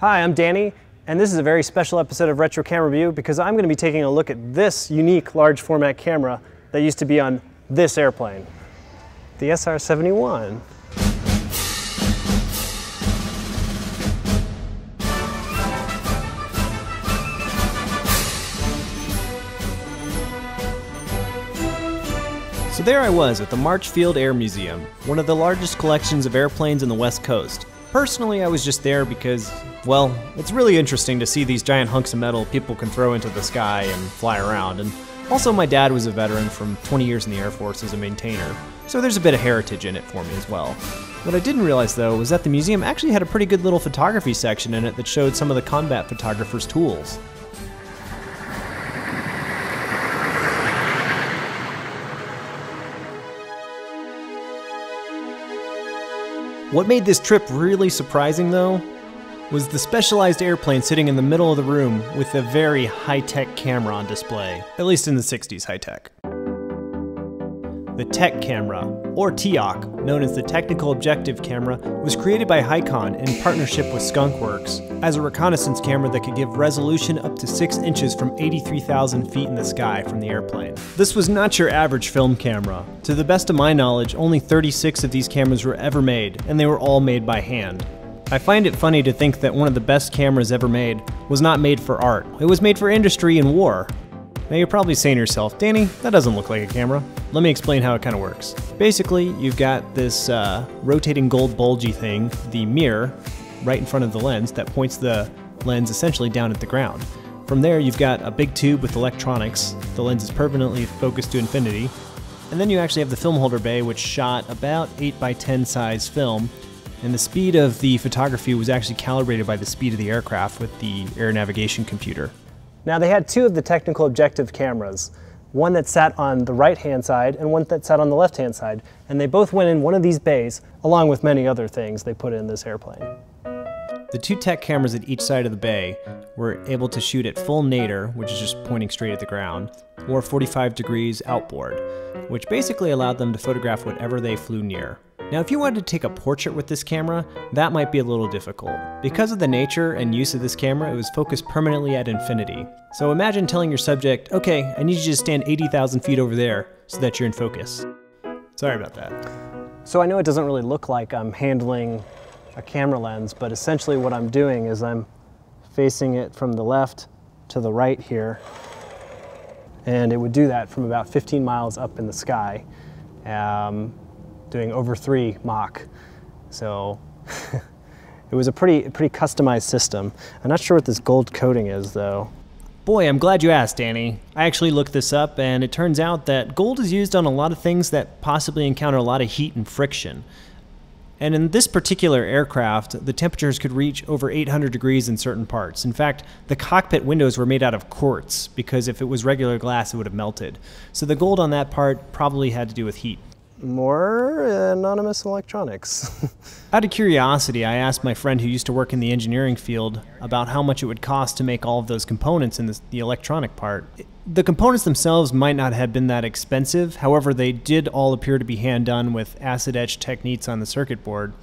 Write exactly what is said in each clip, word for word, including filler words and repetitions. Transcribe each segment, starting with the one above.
Hi, I'm Danny, and this is a very special episode of Retro Camera Review because I'm going to be taking a look at this unique large format camera that used to be on this airplane, the S R seventy-one. So there I was at the March Field Air Museum, one of the largest collections of airplanes on the West Coast. Personally, I was just there because, well, it's really interesting to see these giant hunks of metal people can throw into the sky and fly around, and also my dad was a veteran from twenty years in the Air Force as a maintainer, so there's a bit of heritage in it for me as well. What I didn't realize though was that the museum actually had a pretty good little photography section in it that showed some of the combat photographers' tools. What made this trip really surprising though, was the specialized airplane sitting in the middle of the room with a very high-tech camera on display, at least in the sixties high-tech. The Tech Camera, or T E O C, known as the Technical Objective Camera, was created by Hycon in partnership with Skunk Works as a reconnaissance camera that could give resolution up to six inches from eighty-three thousand feet in the sky from the airplane. This was not your average film camera. To the best of my knowledge, only thirty-six of these cameras were ever made, and they were all made by hand. I find it funny to think that one of the best cameras ever made was not made for art. It was made for industry and war. Now you're probably saying to yourself, Danny, that doesn't look like a camera. Let me explain how it kind of works. Basically, you've got this uh, rotating gold bulgy thing, the mirror, right in front of the lens that points the lens essentially down at the ground. From there, you've got a big tube with electronics. The lens is permanently focused to infinity. And then you actually have the film holder bay, which shot about eight by ten size film. And the speed of the photography was actually calibrated by the speed of the aircraft with the air navigation computer. Now they had two of the technical objective cameras, one that sat on the right-hand side and one that sat on the left-hand side, and they both went in one of these bays, along with many other things they put in this airplane. The two tech cameras at each side of the bay were able to shoot at full nadir, which is just pointing straight at the ground, or forty-five degrees outboard, which basically allowed them to photograph whatever they flew near. Now if you wanted to take a portrait with this camera, that might be a little difficult. Because of the nature and use of this camera, it was focused permanently at infinity. So imagine telling your subject, okay, I need you to stand eighty thousand feet over there so that you're in focus. Sorry about that. So I know it doesn't really look like I'm handling a camera lens, but essentially what I'm doing is I'm facing it from the left to the right here. And it would do that from about fifteen miles up in the sky. Um, doing over three Mach. So it was a pretty, pretty customized system. I'm not sure what this gold coating is though. Boy, I'm glad you asked, Danny. I actually looked this up and it turns out that gold is used on a lot of things that possibly encounter a lot of heat and friction. And in this particular aircraft, the temperatures could reach over eight hundred degrees in certain parts. In fact, the cockpit windows were made out of quartz because if it was regular glass, it would have melted. So the gold on that part probably had to do with heat. More anonymous electronics. Out of curiosity, I asked my friend who used to work in the engineering field about how much it would cost to make all of those components in the, the electronic part. The components themselves might not have been that expensive. However, they did all appear to be hand done with acid etch techniques on the circuit board.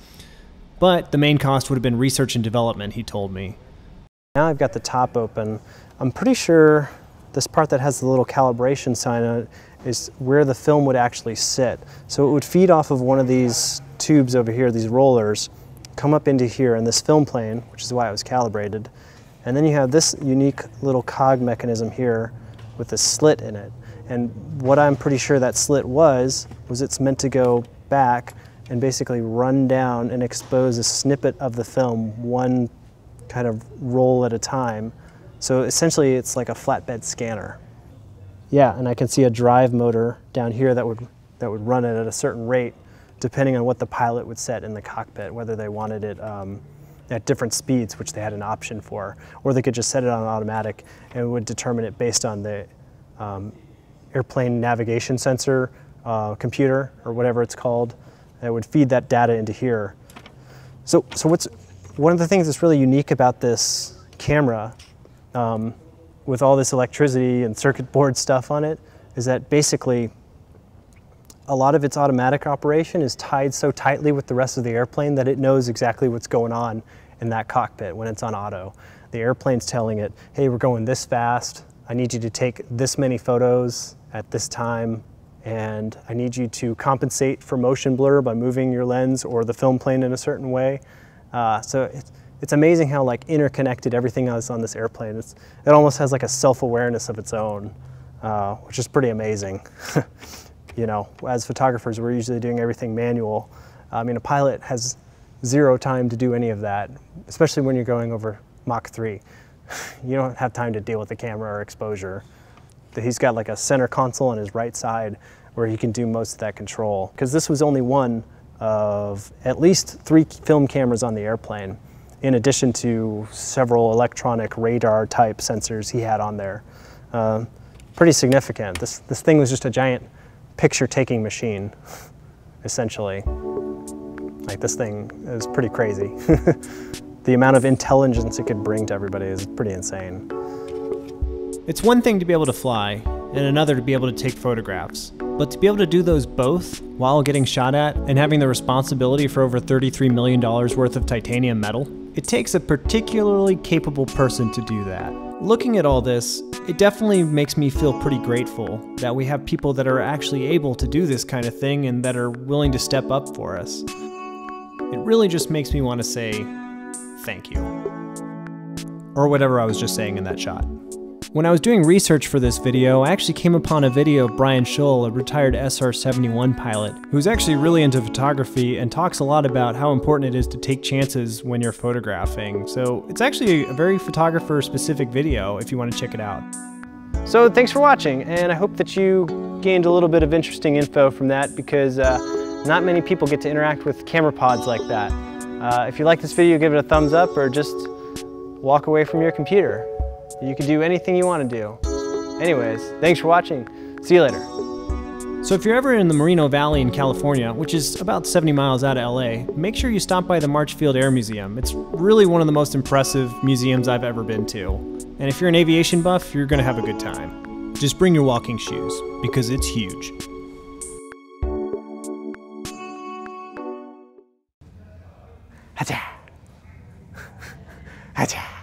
But the main cost would have been research and development, he told me. Now I've got the top open. I'm pretty sure this part that has the little calibration sign on it is where the film would actually sit. So it would feed off of one of these tubes over here, these rollers, come up into here in this film plane, which is why it was calibrated. And then you have this unique little cog mechanism here with a slit in it. And what I'm pretty sure that slit was, was it's meant to go back and basically run down and expose a snippet of the film, one kind of roll at a time. So essentially it's like a flatbed scanner. Yeah, and I can see a drive motor down here that would, that would run it at a certain rate depending on what the pilot would set in the cockpit, whether they wanted it um, at different speeds, which they had an option for, or they could just set it on automatic and it would determine it based on the um, airplane navigation sensor uh, computer or whatever it's called. And it would feed that data into here. So, so what's, one of the things that's really unique about this camera um, with all this electricity and circuit board stuff on it, is that basically a lot of its automatic operation is tied so tightly with the rest of the airplane that it knows exactly what's going on in that cockpit when it's on auto. The airplane's telling it, hey, we're going this fast. I need you to take this many photos at this time, and I need you to compensate for motion blur by moving your lens or the film plane in a certain way. Uh, so it's, it's amazing how like interconnected everything is on this airplane. It's, it almost has like a self-awareness of its own, uh, which is pretty amazing. You know, as photographers, we're usually doing everything manual. I mean, a pilot has zero time to do any of that, especially when you're going over Mach three. You don't have time to deal with the camera or exposure. He's got like a center console on his right side where he can do most of that control. Because this was only one of at least three film cameras on the airplane, in addition to several electronic radar type sensors he had on there. Uh, pretty significant. This, this thing was just a giant picture taking machine, essentially. Like, this thing is pretty crazy. The amount of intelligence it could bring to everybody is pretty insane. It's one thing to be able to fly, and another to be able to take photographs. But to be able to do those both while getting shot at and having the responsibility for over thirty-three million dollars worth of titanium metal, it takes a particularly capable person to do that. Looking at all this, it definitely makes me feel pretty grateful that we have people that are actually able to do this kind of thing and that are willing to step up for us. It really just makes me want to say, thank you. Or whatever I was just saying in that shot. When I was doing research for this video, I actually came upon a video of Brian Schul, a retired S R seventy-one pilot, who's actually really into photography and talks a lot about how important it is to take chances when you're photographing. So it's actually a very photographer-specific video if you want to check it out. So thanks for watching, and I hope that you gained a little bit of interesting info from that, because uh, not many people get to interact with camera pods like that. Uh, if you like this video, give it a thumbs up, or just walk away from your computer. You can do anything you want to do. Anyways, thanks for watching. See you later. So if you're ever in the Moreno Valley in California, which is about seventy miles out of L A, make sure you stop by the March Field Air Museum. It's really one of the most impressive museums I've ever been to. And if you're an aviation buff, you're going to have a good time. Just bring your walking shoes, because it's huge. Hacha. Hacha.